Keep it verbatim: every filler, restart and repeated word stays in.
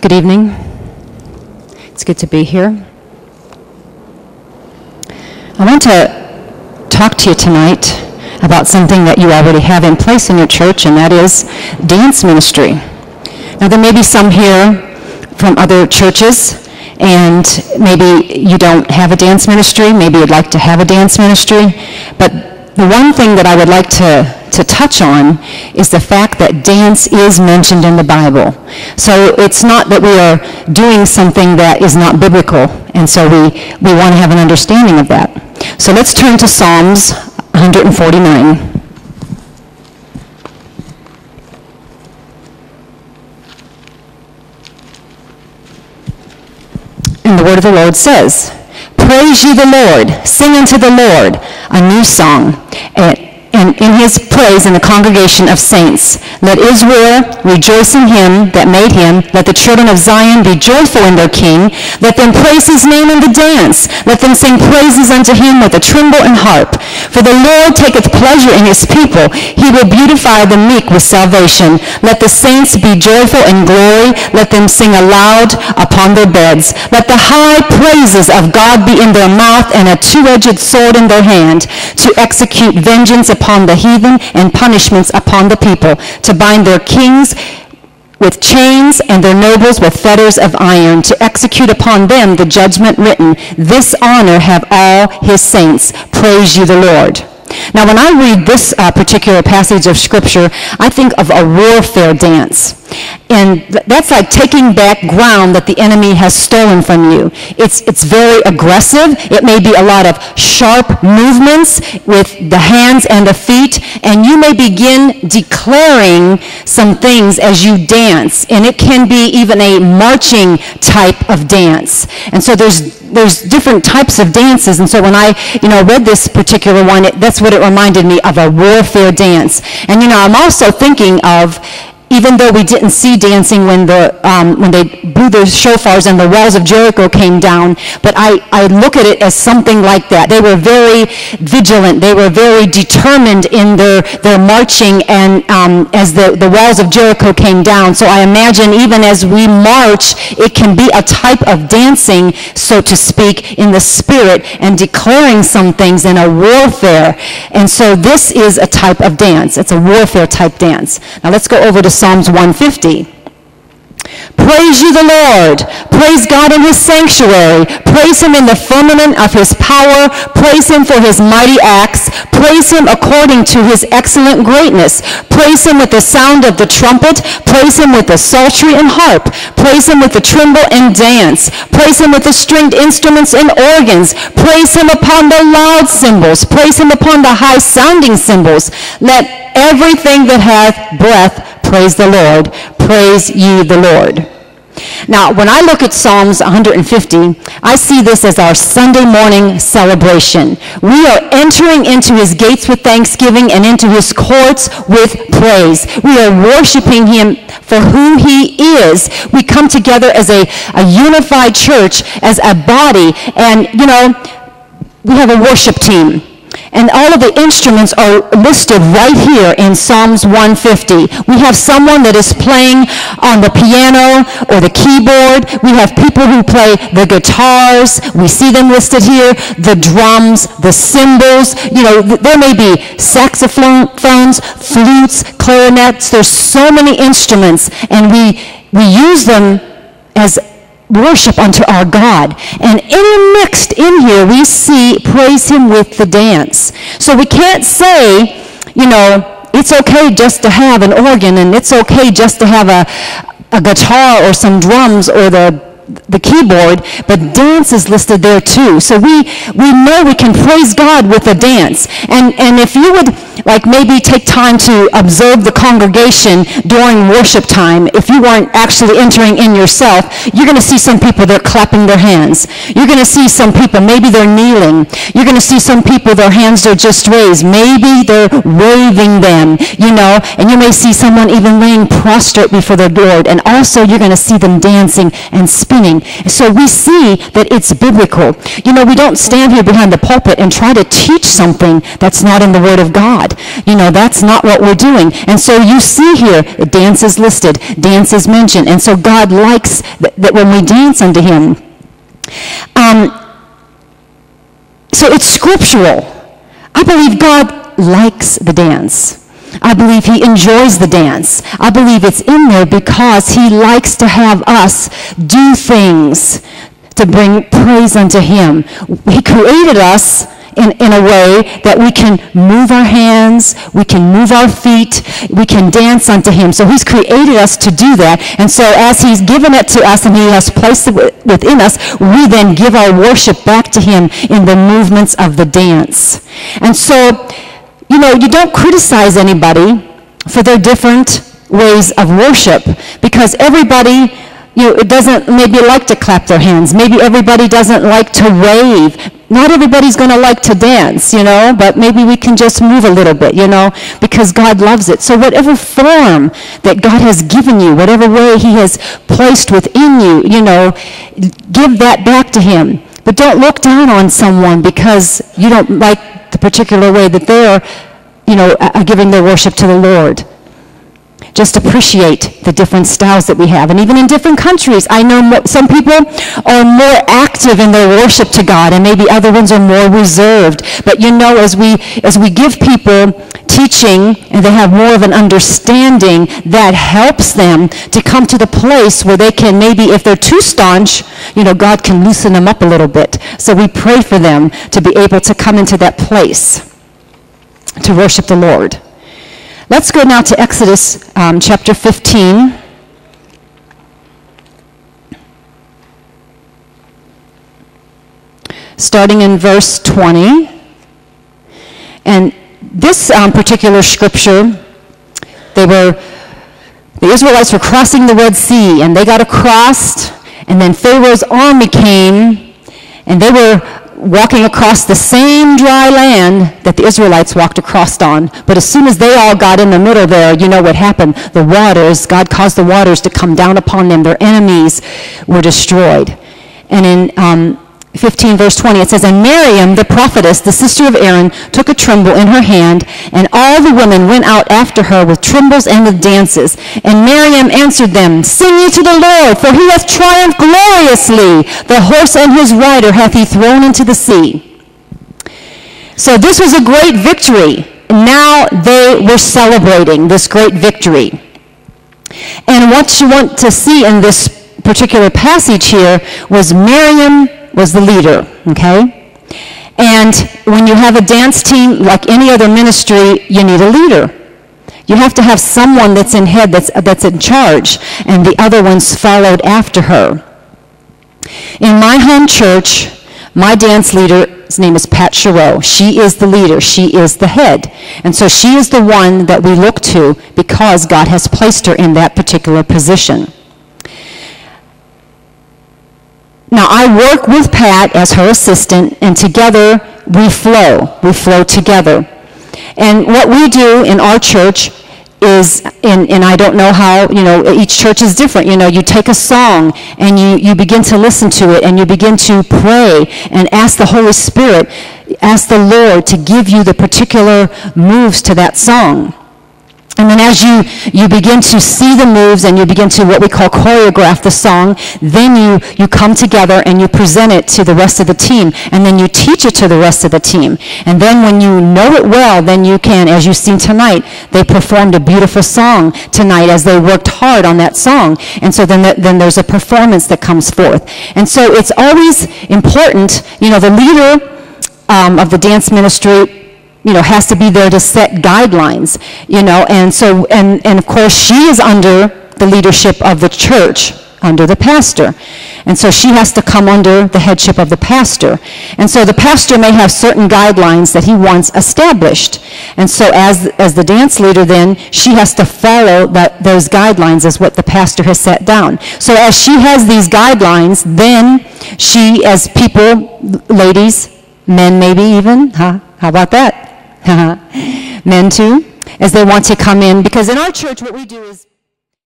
Good evening. It's good to be here. I want to talk to you tonight about something that you already have in place in your church, and that is dance ministry. Now, there may be some here from other churches, and maybe you don't have a dance ministry. Maybe you'd like to have a dance ministry. But the one thing that I would like to to touch on is the fact that dance is mentioned in the Bible. So it's not that we are doing something that is not biblical, and so we, we want to have an understanding of that. So let's turn to Psalms one forty-nine. And the word of the Lord says, "Praise ye the Lord, sing unto the Lord a new song, and and in his praise in the congregation of saints. Let Israel rejoice in him that made him. Let the children of Zion be joyful in their king. Let them praise his name in the dance. Let them sing praises unto him with a tremble and harp. For the Lord taketh pleasure in his people. He will beautify the meek with salvation. Let the saints be joyful in glory. Let them sing aloud upon their beds. Let the high praises of God be in their mouth, and a two-edged sword in their hand, to execute vengeance upon upon the heathen and punishments upon the people, to bind their kings with chains and their nobles with fetters of iron, to execute upon them the judgment written. This honor have all his saints. Praise ye the Lord." Now, when I read this uh, particular passage of Scripture, I think of a warfare dance. And th that's like taking back ground that the enemy has stolen from you. It's, it's very aggressive. It may be a lot of sharp movements with the hands and the feet. And you may begin declaring some things as you dance. And it can be even a marching type of dance. And so there's there's different types of dances. And so when I you know read this particular one, it, that's what it reminded me of, a warfare dance. And you know, I'm also thinking of, even though we didn't see dancing when the um, when they blew the shofars and the walls of Jericho came down, but I, I look at it as something like that. They were very vigilant. They were very determined in their, their marching, and um, as the, the walls of Jericho came down. So I imagine even as we march, it can be a type of dancing, so to speak, in the spirit, and declaring some things in a warfare. And so this is a type of dance. It's a warfare type dance. Now let's go over to Psalms one fifty. "Praise ye the Lord. Praise God in his sanctuary. Praise him in the firmament of his power. Praise him for his mighty acts. Praise him according to his excellent greatness. Praise him with the sound of the trumpet. Praise him with the psaltery and harp. Praise him with the tremble and dance. Praise him with the stringed instruments and organs. Praise him upon the loud cymbals. Praise him upon the high sounding cymbals. Let everything that hath breath praise the Lord. Praise ye the Lord." Now, when I look at Psalms one fifty, I see this as our Sunday morning celebration. We are entering into his gates with thanksgiving and into his courts with praise. We are worshiping him for who he is. We come together as a, a unified church, as a body, and, you know, we have a worship team. And all of the instruments are listed right here in Psalms one fifty. We have someone that is playing on the piano or the keyboard. We have people who play the guitars. We see them listed here. The drums, the cymbals. You know, there may be saxophones, flutes, clarinets. There's so many instruments, and we, we use them as worship unto our God. And intermixed in here, we see praise him with the dance. So we can't say, you know, it's okay just to have an organ, and it's okay just to have a, a guitar or some drums or the the keyboard, but dance is listed there too. So we, we know we can praise God with a dance. And, and if you would, like, maybe take time to observe the congregation during worship time, if you weren't actually entering in yourself, you're going to see some people, they're clapping their hands. You're going to see some people, maybe they're kneeling. You're going to see some people, their hands are just raised. Maybe they're waving them, you know, and you may see someone even laying prostrate before their Lord. And also you're going to see them dancing and speaking training. So we see that it's biblical. You know, we don't stand here behind the pulpit and try to teach something that's not in the Word of God. You know, that's not what we're doing. And so you see here, dance is listed, dance is mentioned. And so God likes that, that when we dance unto Him. Um, so it's scriptural. I believe God likes the dance. I believe He enjoys the dance. I believe it's in there because He likes to have us do things to bring praise unto Him. He created us in, in a way that we can move our hands, we can move our feet, we can dance unto Him. So He's created us to do that. And so as He's given it to us and He has placed it within us, we then give our worship back to Him in the movements of the dance. And so, you know, you don't criticize anybody for their different ways of worship, because everybody, you know, it doesn't maybe like to clap their hands. Maybe everybody doesn't like to wave. Not everybody's going to like to dance, you know, but maybe we can just move a little bit, you know, because God loves it. So whatever form that God has given you, whatever way He has placed within you, you know, give that back to Him. But don't look down on someone because you don't like the particular way that they are, you know, are giving their worship to the Lord. Just appreciate the different styles that we have. And even in different countries, I know some people are more active in their worship to God, and maybe other ones are more reserved. But you know, as we, as we give people teaching and they have more of an understanding, that helps them to come to the place where they can, maybe if they're too staunch, you know, God can loosen them up a little bit. So we pray for them to be able to come into that place to worship the Lord. Let's go now to Exodus um, chapter fifteen. Starting in verse twenty. And this um, particular scripture, they were, the Israelites were crossing the Red Sea, and they got across, and then Pharaoh's army came, and they were walking across the same dry land that the Israelites walked across on. But as soon as they all got in the middle there, you know what happened. The waters, God caused the waters to come down upon them. Their enemies were destroyed. And in um, fifteen verse twenty, it says, "And Miriam, the prophetess, the sister of Aaron, took a tremble in her hand, and all the women went out after her with trembles and with dances. And Miriam answered them, Sing ye to the Lord, for He hath triumphed gloriously. The horse and his rider hath He thrown into the sea." So this was a great victory. Now they were celebrating this great victory. And what you want to see in this particular passage here was Miriam was the leader, okay? And when you have a dance team, like any other ministry, you need a leader. You have to have someone that's in head, that's, that's in charge, and the other ones followed after her. In my home church, my dance leader's name is Pat Chereau. She is the leader. She is the head. And so she is the one that we look to because God has placed her in that particular position. Now, I work with Pat as her assistant, and together we flow. We flow together. And what we do in our church is, and, and I don't know how, you know, each church is different. You know, you take a song, and you, you begin to listen to it, and you begin to pray and ask the Holy Spirit, ask the Lord to give you the particular moves to that song. And then as you, you begin to see the moves and you begin to what we call choreograph the song, then you, you come together and you present it to the rest of the team. And then you teach it to the rest of the team. And then when you know it well, then you can, as you've seen tonight, they performed a beautiful song tonight as they worked hard on that song. And so then, that, then there's a performance that comes forth. And so it's always important, you know, the leader um, of the dance ministry, you know, has to be there to set guidelines, you know, and so, and, and of course she is under the leadership of the church, under the pastor. And so she has to come under the headship of the pastor. And so the pastor may have certain guidelines that he wants established. And so as, as the dance leader then, she has to follow that, those guidelines as what the pastor has set down. So as she has these guidelines, then she, as people, ladies, men maybe even, huh? How about that? Men too, as they want to come in, because in our church what we do is